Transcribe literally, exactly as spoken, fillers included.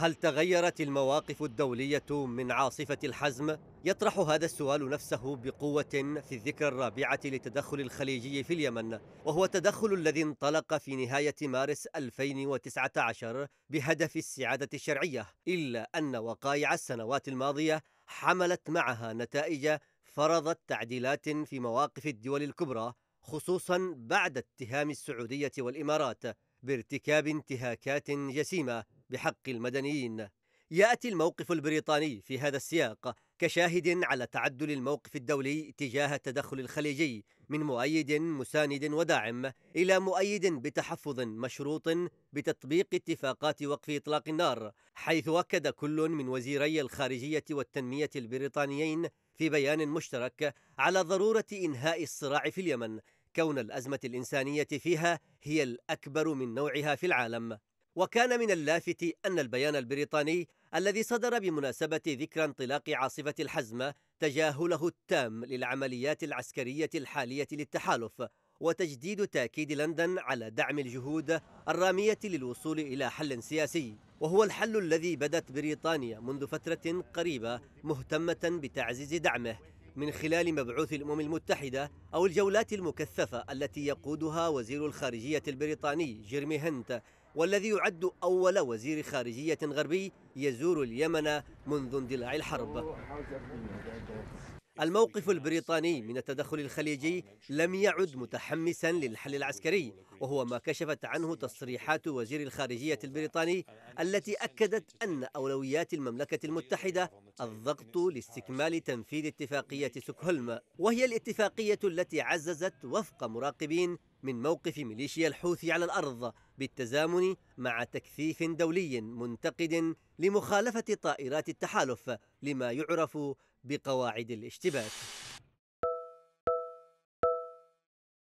هل تغيرت المواقف الدولية من عاصفة الحزم؟ يطرح هذا السؤال نفسه بقوة في الذكرى الرابعة للتدخل الخليجي في اليمن، وهو التدخل الذي انطلق في نهاية مارس ألفين وتسعة عشر بهدف السعادة الشرعية، إلا أن وقائع السنوات الماضية حملت معها نتائج فرضت تعديلات في مواقف الدول الكبرى، خصوصا بعد اتهام السعودية والإمارات بارتكاب انتهاكات جسيمة بحق المدنيين. يأتي الموقف البريطاني في هذا السياق كشاهد على تعدل الموقف الدولي تجاه التدخل الخليجي، من مؤيد مساند وداعم إلى مؤيد بتحفظ مشروط بتطبيق اتفاقات وقف إطلاق النار، حيث أكد كل من وزيري الخارجية والتنمية البريطانيين في بيان مشترك على ضرورة إنهاء الصراع في اليمن، كون الأزمة الإنسانية فيها هي الأكبر من نوعها في العالم. وكان من اللافت أن البيان البريطاني الذي صدر بمناسبة ذكرى انطلاق عاصفة الحزم تجاهله التام للعمليات العسكرية الحالية للتحالف، وتجديد تأكيد لندن على دعم الجهود الرامية للوصول إلى حل سياسي، وهو الحل الذي بدت بريطانيا منذ فترة قريبة مهتمة بتعزيز دعمه من خلال مبعوث الأمم المتحدة أو الجولات المكثفة التي يقودها وزير الخارجية البريطاني جيرمي هنت، والذي يعد أول وزير خارجية غربي يزور اليمن منذ اندلاع الحرب. الموقف البريطاني من التدخل الخليجي لم يعد متحمسا للحل العسكري، وهو ما كشفت عنه تصريحات وزير الخارجية البريطاني التي أكدت أن أولويات المملكة المتحدة الضغط لاستكمال تنفيذ اتفاقية ستوكهولم، وهي الاتفاقية التي عززت وفق مراقبين من موقف ميليشيا الحوثي على الأرض بالتزامن مع تكثيف دولي منتقد لمخالفة طائرات التحالف لما يعرف بقواعد الاشتباك.